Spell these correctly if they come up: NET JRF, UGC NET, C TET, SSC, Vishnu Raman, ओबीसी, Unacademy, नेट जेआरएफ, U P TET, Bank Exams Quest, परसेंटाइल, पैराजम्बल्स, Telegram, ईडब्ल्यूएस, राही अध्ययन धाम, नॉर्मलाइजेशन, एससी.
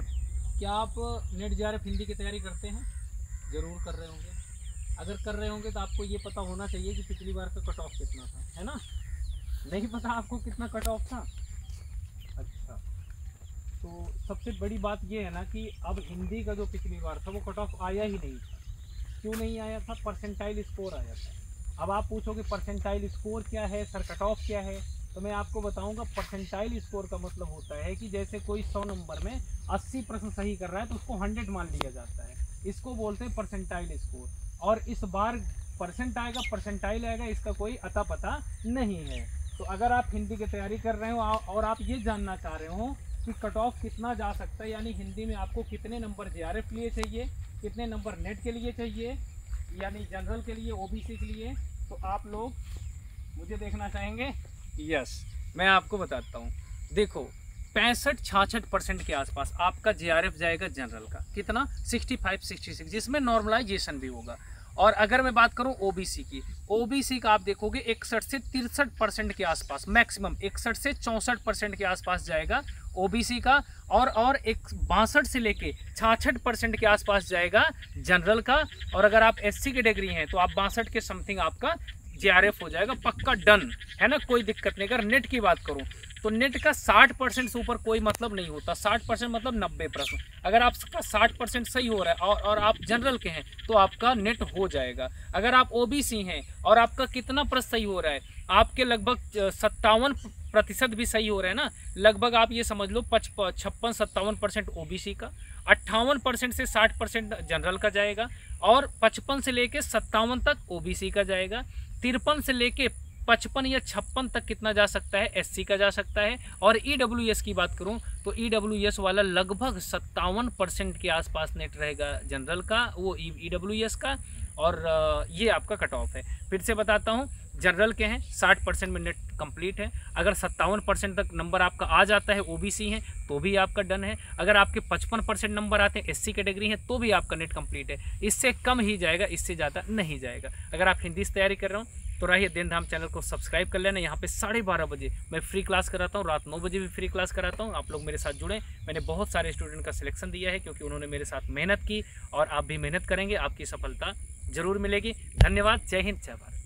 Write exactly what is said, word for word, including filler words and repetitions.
बेहतर। क्या आप नेट जेआरएफ हिंदी की तैयारी करते हैं? ज़रूर कर रहे होंगे। अगर कर रहे होंगे तो आपको ये पता होना चाहिए कि पिछली बार का कट ऑफ कितना था, है ना? नहीं पता आपको कितना कट ऑफ था? अच्छा, तो सबसे बड़ी बात यह है ना कि अब हिंदी का जो पिछली बार था वो कट ऑफ आया ही नहीं था। क्यों नहीं आया था? परसेंटाइल स्कोर आया था। अब आप पूछोगे परसेंटाइल स्कोर क्या है सर, कट ऑफ क्या है? तो मैं आपको बताऊंगा, परसेंटाइल स्कोर का मतलब होता है कि जैसे कोई सौ नंबर में अस्सी प्रश्न सही कर रहा है तो उसको हंड्रेड मान लिया जाता है, इसको बोलते हैं परसेंटाइल स्कोर। और इस बार परसेंट आएगा परसेंटाइल आएगा, इसका कोई अता पता नहीं है। तो अगर आप हिंदी की तैयारी कर रहे हो और आप ये जानना चाह रहे हो कि कट ऑफ कितना जा सकता है, यानी हिंदी में आपको कितने नंबर जेआरएफ के लिए चाहिए, कितने नंबर नेट के लिए चाहिए, यानी जनरल के लिए, ओबीसी के लिए, तो आप लोग मुझे देखना चाहेंगे। यस, मैं आपको बताता हूँ। देखो पैंसठ छियासठ परसेंट के आसपास आपका जेआरएफ जाएगा जनरल का, कितना? सिक्सटी फाइव सिक्सटी सिक्स, जिसमें नॉर्मलाइजेशन भी होगा। और अगर मैं बात करूं ओबीसी की, ओबीसी का आप देखोगे इकसठ से तिरसठ परसेंट के आसपास, मैक्सिमम इकसठ से चौंसठ परसेंट के आसपास जाएगा ओबीसी का, और और एक बासठ से लेके छियासठ परसेंट के आसपास जाएगा जनरल का। और अगर आप एससी की डिग्री हैं तो आप बासठ के समथिंग आपका जेआरएफ हो जाएगा, पक्का डन, है ना? कोई दिक्कत नहीं। अगर नेट की बात करूँ तो नेट का साठ परसेंट से ऊपर कोई मतलब नहीं होता। साठ परसेंट मतलब नब्बे प्रश्न। अगर आपका साठ परसेंट सही हो रहा है और और आप जनरल के हैं तो आपका नेट हो जाएगा। अगर आप ओबीसी हैं और आपका कितना प्रश्न सही हो रहा है, आपके लगभग सत्तावन प्रतिशत भी सही हो रहा है ना, लगभग आप ये समझ लो छप्पन सत्तावन परसेंट ओबीसी का, अट्ठावन परसेंट से साठ परसेंट जनरल का जाएगा, और पचपन से लेकर सत्तावन तक ओबीसी का जाएगा, तिरपन से लेके पचपन या छप्पन तक कितना जा सकता है एससी का जा सकता है। और ईडब्ल्यूएस की बात करूं तो ईडब्ल्यूएस वाला लगभग सत्तावन परसेंट के आसपास नेट रहेगा जनरल का, वो ईडब्ल्यूएस का। और ये आपका कट ऑफ है, फिर से बताता हूं, जनरल के हैं साठ परसेंट में नेट कंप्लीट है, अगर सत्तावन परसेंट तक नंबर आपका आ जाता है ओबीसी है तो भी आपका डन है, अगर आपके पचपन परसेंट नंबर आते हैं एससी कैटेगरी है तो भी आपका नेट कंप्लीट है, इससे कम ही जाएगा, इससे ज़्यादा नहीं जाएगा। अगर आप हिंदी से तैयारी कर रहे हो तो राही अध्ययन धाम चैनल को सब्सक्राइब कर लेना। यहाँ पे साढ़े बारह बजे मैं फ्री क्लास कराता हूँ, रात नौ बजे भी फ्री क्लास कराता हूँ, आप लोग मेरे साथ जुड़ें। मैंने बहुत सारे स्टूडेंट का सिलेक्शन दिया है क्योंकि उन्होंने मेरे साथ मेहनत की, और आप भी मेहनत करेंगे आपकी सफलता ज़रूर मिलेगी। धन्यवाद, जय हिंद, जय भारत।